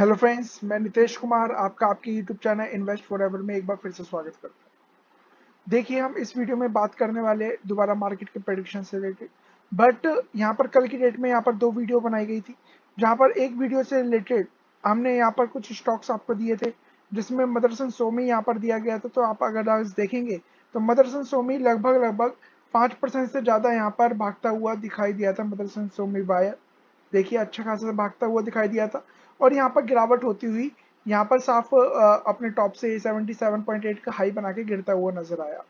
Hello friends, मैं नितेश कुमार आपका आपके यूट्यूब चैनल इन्वेस्ट फॉरएवर में एक बार फिर से स्वागत करता हूं। देखिए, हम इस वीडियो में बात करने वाले दोबारा मार्केट के प्रेडिक्शन से रिलेटेड, बट यहां पर कल की डेट में यहां पर दो वीडियो बनाई गई थी, जहां पर एक वीडियो से रिलेटेड हमने यहाँ पर कुछ स्टॉक्स आपको दिए थे, जिसमें मदरसन सोमी यहाँ पर दिया गया था। तो आप अगर आज देखेंगे तो मदरसन सोमी लगभग 5% से ज़्यादा यहाँ पर भागता हुआ दिखाई दिया था। मदरसन सोमी बायर देखिए अच्छा खासा भागता हुआ दिखाई दिया था और यहाँ पर गिरावट होती हुई यहाँ पर साफ अपने टॉप से 77.8 का हाई बना के गिरता हुआ नजर आया।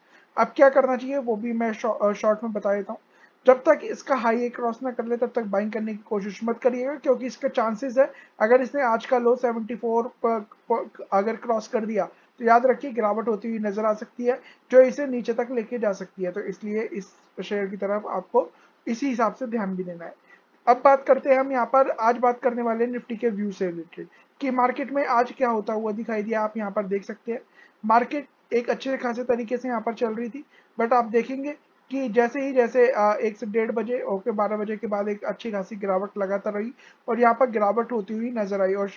अब क्या करना चाहिए वो भी मैं शॉर्ट में बता देता हूँ। जब तक इसका हाई क्रॉस ना कर ले तब तक बाइंग करने की कोशिश मत करिएगा, क्योंकि इसका चांसेस है अगर इसने आज का लो 74 पर अगर क्रॉस कर दिया तो याद रखिए गिरावट होती हुई नजर आ सकती है, जो इसे नीचे तक लेके जा सकती है। तो इसलिए इस शेयर की तरफ आपको इसी हिसाब से ध्यान भी देना है। अब बात करते हैं हम यहाँ पर आज बात करने वाले निफ्टी के व्यू से रिलेटेड कि मार्केट में आज क्या होता हुआ दिखाई दिया। आप यहाँ पर देख सकते हैं मार्केट एक अच्छे खासे तरीके से यहाँ पर चल रही थी, बट आप देखेंगे कि जैसे 1 से 1:30 बजे ओके 12 बजे के बाद एक अच्छी खासी गिरावट लगातार रही और यहाँ पर गिरावट होती हुई नजर आई। और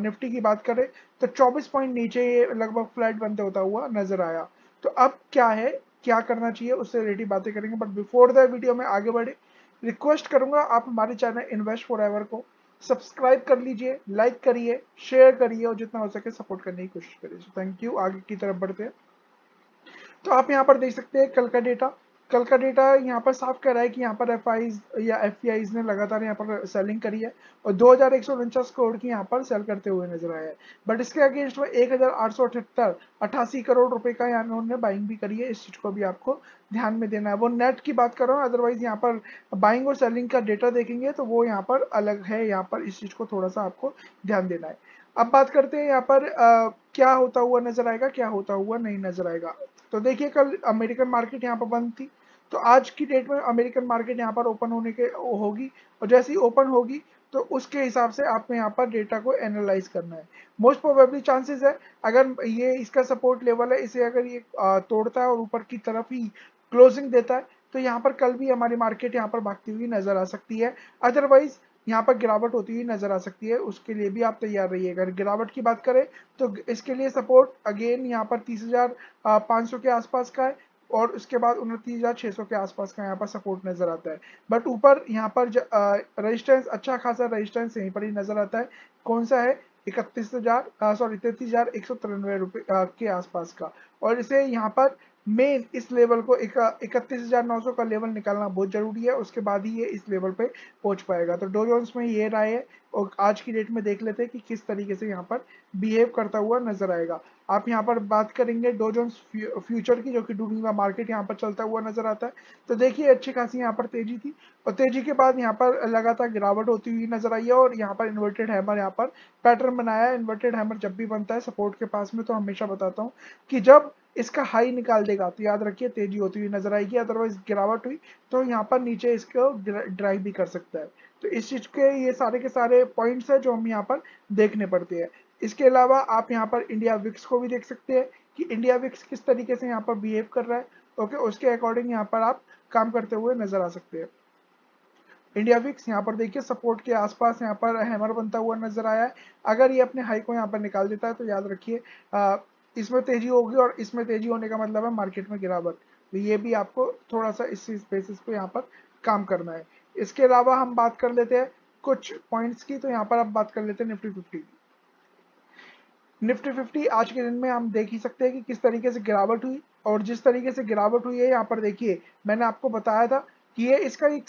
निफ्टी की बात करें तो 24 पॉइंट नीचे ये लगभग फ्लैट बनते होता हुआ नजर आया। तो अब क्या है, क्या करना चाहिए उससे रिलेटेड बातें करेंगे, बट बिफोर द वीडियो में आगे बढ़े रिक्वेस्ट करूंगा आप हमारे चैनल इन्वेस्ट फॉरएवर को सब्सक्राइब कर लीजिए, लाइक करिए, शेयर करिए और जितना हो सके सपोर्ट करने की कोशिश करिए। Thank you. आगे की तरफ बढ़ते हैं तो आप यहाँ पर देख सकते हैं कल का डेटा यहाँ पर साफ कह रहा है कि यहाँ पर एफआईज या एफपीआईज ने लगातार यहाँ पर सेलिंग करी है और 2149 करोड़ की यहाँ पर सेल करते हुए नजर आया है, बट इसके अगेंस्ट में 1888 करोड़ रुपए का यहाँ उन्होंने बाइंग भी करी है। इस चीज को भी आपको ध्यान में देना है। वो नेट की बात कर रहा हूँ, अदरवाइज यहाँ पर बाइंग और सेलिंग का डेटा देखेंगे तो वो यहाँ पर अलग है। यहाँ पर इस चीज को थोड़ा सा आपको ध्यान देना है। अब बात करते हैं यहाँ पर क्या होता हुआ नजर आएगा, क्या होता हुआ नहीं नजर आएगा। तो देखिए कल अमेरिकन मार्केट यहाँ पर बंद थी, तो आज की डेट में अमेरिकन मार्केट यहाँ पर ओपन होने के होगी और जैसे ही ओपन होगी तो उसके हिसाब से आपको यहाँ पर डेटा को एनालाइज करना है। मोस्ट प्रोबेबली चांसेस है अगर ये इसका सपोर्ट लेवल है, इसे अगर ये तोड़ता है और ऊपर की तरफ ही क्लोजिंग देता है तो यहाँ पर कल भी हमारी मार्केट यहाँ पर भागती हुई नजर आ सकती है, अदरवाइज यहाँ पर गिरावट होती हुई नजर आ सकती है। उसके लिए भी आप तैयार रहिए। अगर गिरावट की बात करें तो इसके लिए सपोर्ट अगेन यहाँ पर 30,500 के आसपास का है और उसके बाद 29,600 के आसपास का यहाँ पर सपोर्ट नजर आता है, बट ऊपर यहाँ पर रेजिस्टेंस अच्छा खासा रेजिस्टेंस यहीं पर ही नजर आता है। कौन सा है 33,193 रुपये के आसपास का, और इसे यहाँ पर मेन इस लेवल को 31,900 का लेवल निकालना बहुत जरूरी है, उसके बाद ही ये इस लेवल पे पहुंच पाएगा। तो डोजोंस में ये राय है और आज की डेट में देख लेते हैं कि किस तरीके से यहाँ पर बिहेव करता हुआ नजर आएगा। आप यहाँ पर बात करेंगे डोजोंस फ्यूचर की, जो कि डूबने मार्केट यहाँ पर चलता हुआ नजर आता है। तो देखिए अच्छी खासी यहाँ पर तेजी थी और तेजी के बाद यहाँ पर लगातार गिरावट होती हुई नजर आई है और यहाँ पर इन्वर्टेड हैमर यहाँ पर पैटर्न बनाया है। इन्वर्टेड हैमर जब भी बनता है सपोर्ट के पास में तो हमेशा बताता हूँ कि जब इसका हाई निकाल देगा तो याद रखिए तेजी होती हुई नजर आएगी, अदरवाइज गिरावट हुई तो यहाँ पर नीचे इसको ड्राइव भी कर सकता है। तो इस चीज के ये सारे के सारे पॉइंट्स है जो हम यहाँ पर देखने पड़ते हैं। इसके अलावा आप यहाँ पर इंडिया विक्स को भी देख सकते हैं कि इंडिया विक्स किस तरीके से यहाँ पर बिहेव कर रहा है। ओके, उसके अकॉर्डिंग यहाँ पर आप काम करते हुए नजर आ सकते हैं। इंडिया विक्स यहाँ पर देखिए सपोर्ट के आसपास यहाँ पर हैमर बनता हुआ नजर आया है। अगर ये अपने हाई को यहाँ पर निकाल देता है तो याद रखिए इसमें तेजी होगी और इसमें तेजी होने का मतलब है मार्केट में गिरावट। तो ये भी आपको थोड़ा सा इस बेसिस पे यहाँ पर काम करना है। इसके अलावा हम बात कर लेते हैं कुछ पॉइंट्स की। तो यहाँ पर आप बात कर लेते हैं निफ्टी 50 आज के दिन में हम देख ही सकते हैं कि किस तरीके से गिरावट हुई और जिस तरीके से गिरावट हुई है यहाँ पर देखिए मैंने आपको बताया था कि ये इसका एक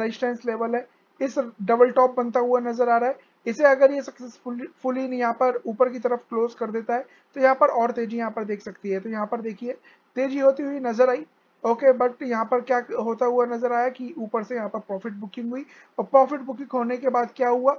रेजिस्टेंस लेवल है। इस डबल टॉप बनता हुआ नजर आ रहा है। इसे अगर ये सक्सेसफुली यहाँ पर ऊपर की तरफ क्लोज कर देता है तो यहाँ पर और तेजी यहाँ पर देख सकती है। तो यहाँ पर देखिए तेजी होती हुई नजर आई ओके, बट यहाँ पर क्या होता हुआ नजर आया कि ऊपर से यहाँ पर प्रॉफिट बुकिंग हुई और प्रॉफिट बुकिंग होने के बाद क्या हुआ,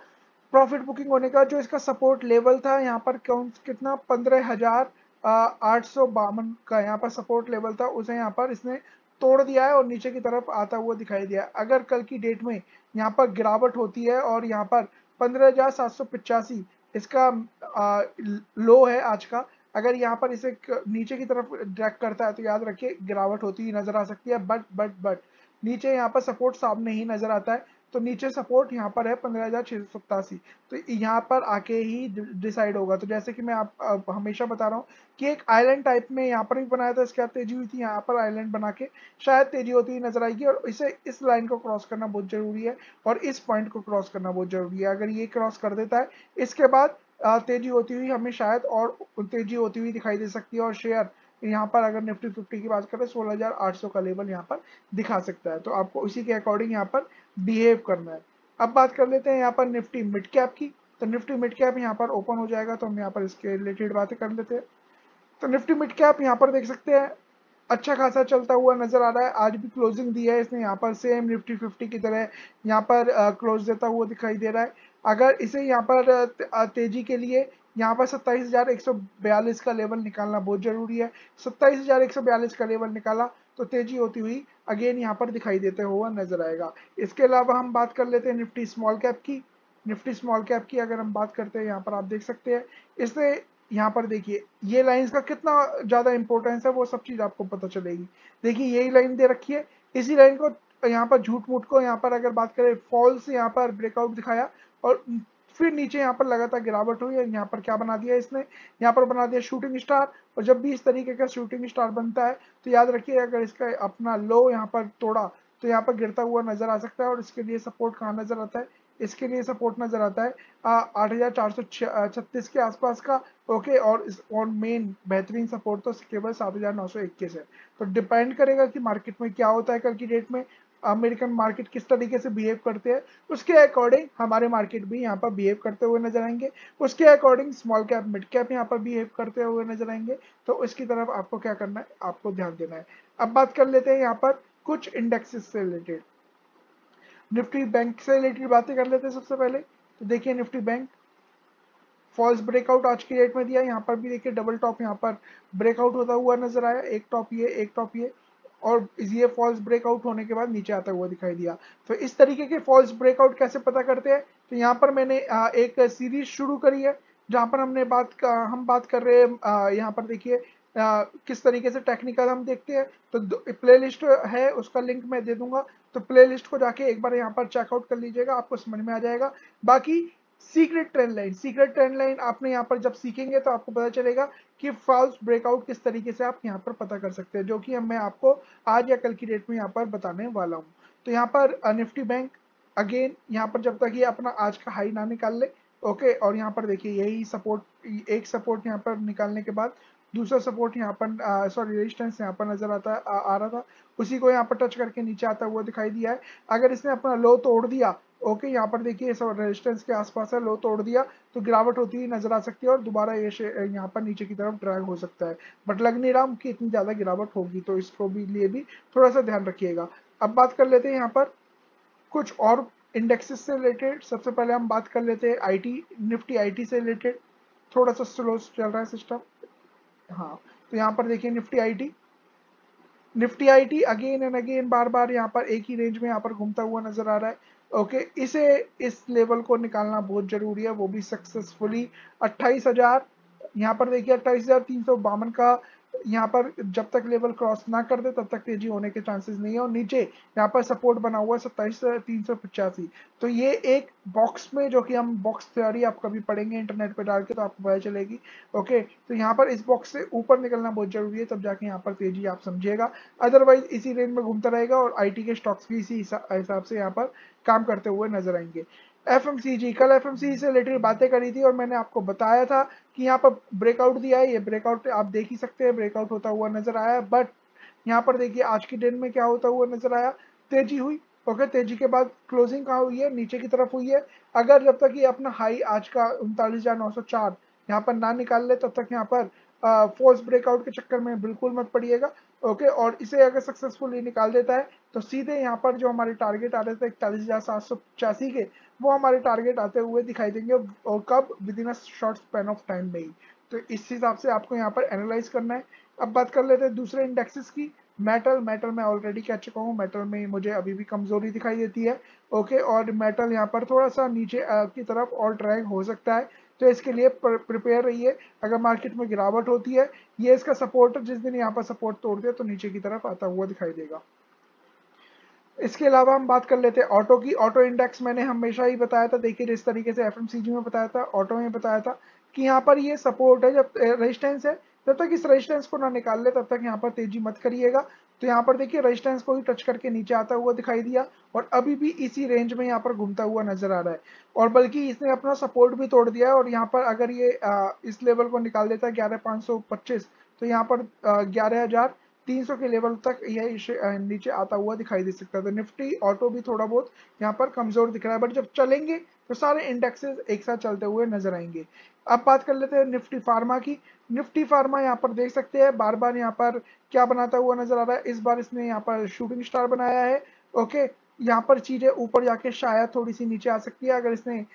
प्रॉफिट बुकिंग होने का जो इसका सपोर्ट लेवल था यहाँ पर कितना 15,852 का यहाँ पर सपोर्ट लेवल था, उसे यहाँ पर इसने तोड़ दिया है और नीचे की तरफ आता हुआ दिखाई दिया। अगर कल की डेट में यहाँ पर गिरावट होती है और यहाँ पर 15,785 इसका लो है आज का, अगर यहाँ पर इसे नीचे की तरफ ड्रैग करता है तो याद रखिए गिरावट होती ही नजर आ सकती है, बट नीचे यहाँ पर सपोर्ट सामने ही नजर आता है। तो नीचे सपोर्ट यहाँ पर है 15,687, तो यहाँ पर आके ही डिसाइड होगा। तो जैसे कि मैं आप हमेशा बता रहा हूँ कि एक आइलैंड टाइप में यहाँ पर भी बनाया था, इसके बाद तेजी हुई थी, यहाँ पर आइलैंड बना के शायद तेजी होती नजर आएगी। और इसे इस लाइन को क्रॉस करना बहुत जरूरी है और इस पॉइंट को क्रॉस करना बहुत जरूरी है। अगर ये क्रॉस कर देता है इसके बाद तेजी होती हुई हमें शायद और तेजी होती हुई दिखाई दे सकती है। और शेयर यहाँ पर अगर निफ्टी 50 की बात करें 16,800 का लेवल यहाँ पर दिखा सकता है, तो आपको उसी के अकॉर्डिंग यहाँ पर बिहेव करना है। अब बात कर लेते हैं यहाँ पर निफ्टी मिड कैप की। तो निफ्टी मिड कैप यहाँ पर ओपन हो जाएगा, तो हम यहाँ पर इसके रिलेटेड बातें कर लेते हैं। तो निफ्टी मिड कैप यहाँ पर देख सकते हैं अच्छा खासा चलता हुआ नजर आ रहा है। आज भी क्लोजिंग दी है इसने यहाँ पर सेम निफ्टी 50 की तरह यहाँ पर क्लोज देता हुआ दिखाई दे रहा है। अगर इसे यहाँ पर तेजी के लिए यहाँ पर 27,142 का लेवल निकालना बहुत जरूरी है। 27,142 का लेवल निकाला तो तेजी होती हुई अगेन यहाँ पर दिखाई देते हुआ नजर आएगा। इसके अलावा हम बात कर लेते हैं निफ्टी स्मॉल कैप की। निफ्टी स्मॉल कैप की अगर हम बात करते हैं यहाँ पर आप देख सकते हैं इसने यहाँ पर देखिए ये लाइंस का कितना ज्यादा इंपॉर्टेंस है वो सब चीज आपको पता चलेगी। देखिए यही लाइन दे रखी है, इसी लाइन को यहाँ पर झूठ मूठ को यहाँ पर अगर बात करें फॉल्स यहाँ पर ब्रेकआउट दिखाया और फिर नीचे यहाँ पर लगातार गिरावट हुई और यहाँ पर क्या बना दिया इसने, यहाँ पर बना दिया शूटिंग स्टार। और जब भी इस तरीके का शूटिंग स्टार बनता है तो याद रखिए अगर इसका अपना लो यहाँ पर तोड़ा तो यहाँ पर गिरता हुआ नजर आ सकता है। और इसके लिए सपोर्ट कहाँ नजर आता है, इसके लिए सपोर्ट नजर आता है 8,436 के आसपास का, ओके। और मेन बेहतरीन सपोर्ट तो केवल 7,921 है। तो डिपेंड करेगा कि मार्केट में क्या होता है, कल की डेट में अमेरिकन मार्केट किस तरीके से बिहेव करते हैं उसके अकॉर्डिंग हमारे मार्केट भी यहाँ पर बिहेव करते हुए नजर आएंगे। उसके according small cap mid cap यहाँ पर बिहेव करते हुए नजर आएंगे, तो उसकी तरफ आपको क्या करना है, आपको ध्यान देना है। अब बात कर लेते हैं यहाँ पर कुछ इंडेक्सेस से रिलेटेड, निफ्टी बैंक से रिलेटेड बातें कर लेते हैं। सबसे पहले तो देखिए निफ्टी बैंक फॉल्स ब्रेकआउट आज की डेट में दिया, यहाँ पर भी देखिए डबल टॉप यहाँ पर ब्रेकआउट होता हुआ नजर आया, एक टॉप ये एक टॉप ये, और ये फॉल्स ब्रेकआउट होने के बाद नीचे आता हुआ दिखाई दिया। तो इस तरीके के फॉल्स ब्रेकआउट कैसे पता करते हैं, तो यहाँ पर मैंने एक सीरीज शुरू करी है जहाँ पर हम बात कर रहे हैं यहाँ पर देखिए किस तरीके से टेक्निकल हम देखते हैं। तो प्लेलिस्ट है उसका लिंक मैं दे दूंगा, तो प्लेलिस्ट को जाके एक बार यहाँ पर चेकआउट कर लीजिएगा, आपको समझ में आ जाएगा। बाकी सीक्रेट ट्रेंड लाइन आपने यहाँ पर जब सीखेंगे तो आपको पता चलेगा कि फॉल्स ब्रेकआउट किस तरीके से आप यहाँ पर पता कर सकते हैं, जो कि मैं आपको आज या कल की डेट में यहाँ पर बताने वाला हूँ। तो यहाँ पर निफ्टी बैंक अगेन यहाँ पर जब तक ये अपना आज का हाई ना निकाल ले, ओके। और यहाँ पर देखिए यही सपोर्ट, एक सपोर्ट यहाँ पर निकालने के बाद दूसरा सपोर्ट यहाँ पर रेजिस्टेंस यहाँ पर नजर आता आ रहा था, उसी को यहाँ पर टच करके नीचे आता हुआ दिखाई दिया है। अगर इसने अपना लो तोड़ दिया, ओके, यहाँ पर देखिए सब रेजिस्टेंस के आसपास है, लो तोड़ दिया तो गिरावट होती हुई नजर आ सकती है और दोबारा ये यहाँ पर नीचे की तरफ ड्रैग हो सकता है, बट लग नहीं रहा कि इतनी ज्यादा गिरावट होगी, तो इसको भी लिए भी थोड़ा सा ध्यान रखिएगा। अब बात कर लेते हैं यहाँ पर कुछ और इंडेक्सेस से रिलेटेड। सबसे पहले हम बात कर लेते हैं आईटी, निफ्टी आईटी से रिलेटेड। थोड़ा सा स्लो चल रहा है सिस्टम, हाँ। तो यहाँ पर देखिए Nifty IT again and again बार बार यहाँ पर एक ही रेंज में यहाँ पर घूमता हुआ नजर आ रहा है, ओके। इस लेवल को निकालना बहुत जरूरी है, वो भी सक्सेसफुली 28,000 यहाँ पर देखिए 28,352 का यहाँ पर जब तक लेवल क्रॉस ना कर दे तब तक तेजी होने के चांसेस नहीं है। और नीचे यहाँ पर सपोर्ट बना हुआ है 27,385। तो ये एक बॉक्स में, जो कि हम बॉक्स थ्योरी आप कभी पढ़ेंगे इंटरनेट पे डाल के तो आपको पता चलेगी, ओके। तो यहाँ पर इस बॉक्स से ऊपर निकलना बहुत जरूरी है, तब जाके यहाँ पर तेजी आप समझिएगा, अदरवाइज इसी रेंज में घूमता रहेगा। और आईटी के स्टॉक्स भी इसी हिसाब से यहाँ पर काम करते हुए नजर आएंगे। FMCG, कल FMCG से रिलेटेड बातें करी थी और मैंने आपको बताया था कि यहाँ पर ब्रेकआउट दिया है, ये ब्रेकआउट आप देख ही सकते हैं, ब्रेकआउट होता हुआ नजर आया। बट यहाँ पर देखिए आज की दिन में क्या होता हुआ नजर आया, तेजी हुई, ओके। तेजी के बाद क्लोजिंग कहाँ हुई है, नीचे की तरफ हुई है। अगर जब तक ये अपना हाई आज का 39,904 यहाँ पर ना निकाल ले तब तक यहाँ पर फोर्स ब्रेकआउट के चक्कर में बिल्कुल मत पड़िएगा, ओके। और इसे अगर सक्सेसफुली निकाल देता है तो सीधे यहाँ पर जो हमारे टारगेट आ रहे थे 41,785 के, वो हमारे टारगेट आते हुए दिखाई देंगे, और कब, within a short span of time में ही। तो इस हिसाब से आपको यहाँ पर एनालाइज करना है। अब बात कर लेते हैं दूसरे इंडेक्सेस की। मेटल मैं ऑलरेडी कह चुका हूँ, मेटल में मुझे अभी भी कमजोरी दिखाई देती है, ओके। और मेटल यहाँ पर थोड़ा सा नीचे की तरफ और ड्रैग हो सकता है, तो इसके लिए प्रिपेयर रहिए। अगर मार्केट में गिरावट होती है, ये इसका सपोर्ट, जिस दिन यहाँ पर सपोर्ट तोड़ दिया तो नीचे की तरफ आता हुआ दिखाई देगा। इसके अलावा हम बात कर लेते हैं ऑटो की। ऑटो इंडेक्स मैंने हमेशा ही बताया था, देखिए जिस तरीके से एफएमसीजी में बताया था, ऑटो में बताया था कि यहाँ पर ये सपोर्ट है, जब रेजिस्टेंस है, जब तक इस रेजिस्टेंस को ना निकाल ले तब तक यहाँ पर तेजी मत करिएगा। तो यहाँ पर देखिए रेजिस्टेंस को ही टच करके नीचे आता हुआ दिखाई दिया और अभी भी इसी रेंज में यहाँ पर घूमता हुआ नजर आ रहा है, और बल्कि इसने अपना सपोर्ट भी तोड़ दिया है। और यहाँ पर अगर ये इस लेवल को निकाल देता है 11,525, तो यहाँ पर 11,300 के लेवल तक यह नीचे आता हुआ दिखाई दे सकता है। तो निफ्टी ऑटो भी थोड़ा बहुत यहाँ पर कमजोर दिख रहा है, बट जब चलेंगे तो सारे इंडेक्सेस एक साथ चलते हुए नजर आएंगे। अब बात कर लेते हैं निफ्टी फार्मा की। निफ्टी फार्मा यहाँ पर देख सकते हैं बार बार यहाँ पर क्या बनाता हुआ नजर आ रहा है, इस बार इसने यहाँ पर शूटिंग स्टार बनाया है। ओके, यहाँ पर चीजें ऊपर जाके शायद थोड़ी सी नीचे आ सकती है, अगर इसने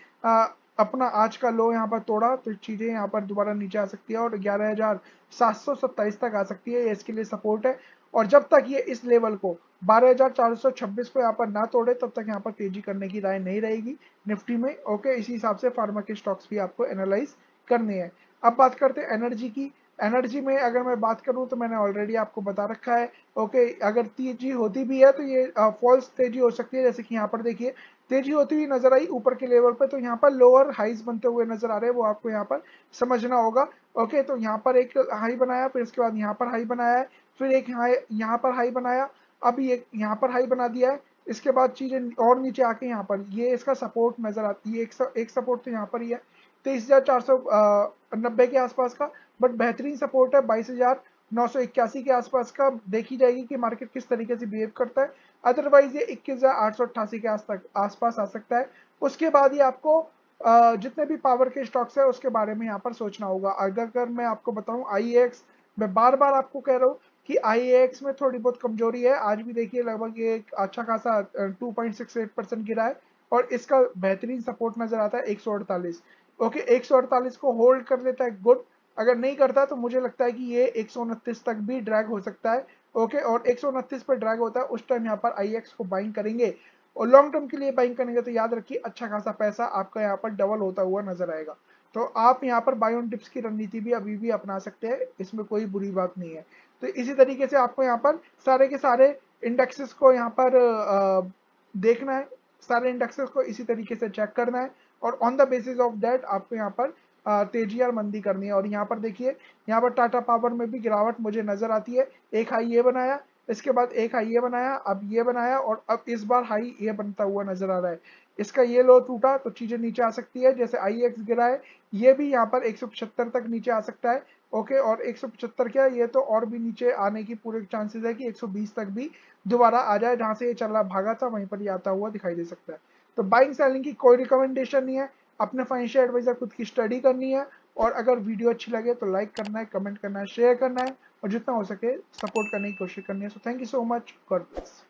अपना आज का लो यहाँ पर तोड़ा तो चीजें यहाँ पर दोबारा नीचे आ सकती है और 11,727 तक आ सकती है, ये इसके लिए सपोर्ट है। और जब तक ये इस लेवल को 12,426 को यहाँ पर ना तोड़े तब तक यहाँ पर तेजी करने की राय नहीं रहेगी निफ्टी में। ओके, इसी हिसाब से फार्मा के स्टॉक्स भी आपको एनालाइज करने हैं। अब बात करते हैं एनर्जी की। एनर्जी में अगर मैं बात करूं तो मैंने ऑलरेडी आपको बता रखा है। ओके, अगर तेजी होती भी है तो ये फॉल्स तेजी हो सकती है, जैसे कि यहाँ पर देखिए तेजी होती हुई नजर आई ऊपर के लेवल पे, तो यहाँ पर लोअर हाइज बनते हुए नजर आ रहे हैं, वो आपको यहाँ पर समझना होगा। ओके, तो यहाँ पर एक हाई बनाया, फिर उसके बाद यहाँ पर हाई बनाया, फिर एक हाई यहाँ पर हाई बनाया, अब ये यहाँ पर हाई बना दिया है, इसके बाद चीजें और नीचे आके यहाँ पर ये इसका सपोर्ट नजर आती है। एक सपोर्ट तो यहाँ पर ही है 23,490 के आसपास का, बट बेहतरीन सपोर्ट है 22,981 के आसपास का। देखी जाएगी कि मार्केट किस तरीके से बिहेव करता है, अदरवाइज ये 21,888 के आसपास आ सकता है। उसके बाद ही आपको जितने भी पावर के स्टॉक्स है उसके बारे में यहाँ पर सोचना होगा। अगर मैं आपको बताऊँ IAX, मैं बार बार आपको कह रहा हूँ कि IAX में थोड़ी बहुत कमजोरी है। आज भी देखिए लगभग ये अच्छा खासा 2.68% गिरा है और इसका बेहतरीन सपोर्ट नजर आता है 148। ओके, 148 को होल्ड कर लेता है गुड, अगर नहीं करता तो मुझे लगता है कि ये 129 तक भी ड्रैग हो सकता है। ओके, और 129 पर ड्रैग होता है उस टाइम यहाँ पर IAX को बाइंग करेंगे और लॉन्ग टर्म के लिए बाइंग करेंगे तो याद रखिए अच्छा खासा पैसा आपका यहाँ पर डबल होता हुआ नजर आएगा। तो आप यहाँ पर बाय ऑन डिप्स की रणनीति भी अभी भी अपना सकते हैं, इसमें कोई बुरी बात नहीं है। तो इसी तरीके से आपको यहाँ पर सारे के सारे इंडेक्सेस को यहाँ पर देखना है, सारे इंडेक्सेस को इसी तरीके से चेक करना है और on the basis of that आपको यहाँ पर तेजी और मंदी करनी है। और यहाँ पर देखिए यहाँ पर टाटा पावर में भी गिरावट मुझे नजर आती है, एक हाई ये बनाया, इसके बाद एक हाई ये बनाया, अब ये बनाया और अब इस बार हाई ये बनता हुआ नजर आ रहा है। इसका ये लो टूटा तो चीजें नीचे आ सकती है, जैसे IAX गिरा है ये भी यहाँ पर 175 तक नीचे आ सकता है। ओके, और 175 क्या ये तो और भी नीचे आने की पूरे चांसेस है कि 120 तक भी दोबारा आ जाए, जहाँ से ये चला भागा था वहीं पर ये आता हुआ दिखाई दे सकता है। तो बाइंग सेलिंग की कोई रिकमेंडेशन नहीं है, अपने फाइनेंशियल एडवाइजर खुद की स्टडी करनी है। और अगर वीडियो अच्छी लगे तो लाइक करना है, कमेंट करना है, शेयर करना है और जितना हो सके सपोर्ट करने की कोशिश करनी है। So thank you so much, God bless.